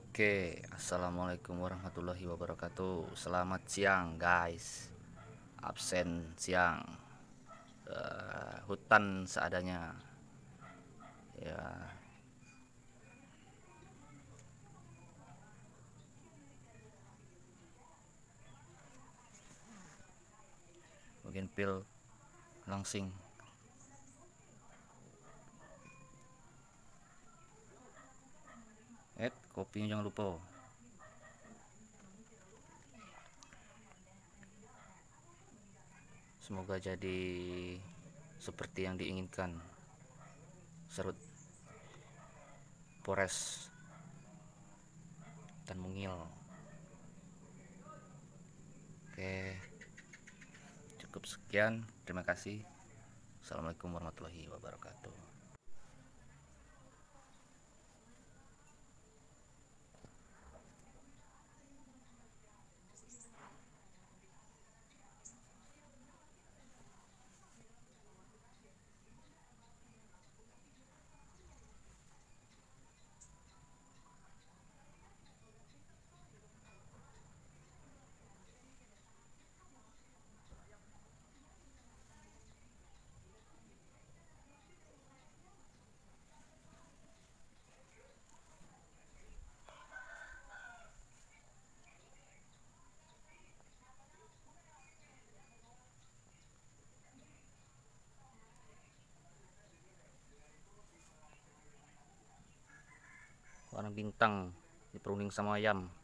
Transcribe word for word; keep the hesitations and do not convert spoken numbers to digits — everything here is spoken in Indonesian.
Oke, assalamualaikum warahmatullahi wabarakatuh. Selamat siang guys. Absen siang, uh, hutan seadanya ya. Mungkin pil langsing. Eh, kopinya jangan lupa. Semoga jadi seperti yang diinginkan. Serut, pores, dan mungil. Oke, cukup sekian. Terima kasih. Assalamualaikum warahmatullahi wabarakatuh. Warna bintang diperunding sama ayam.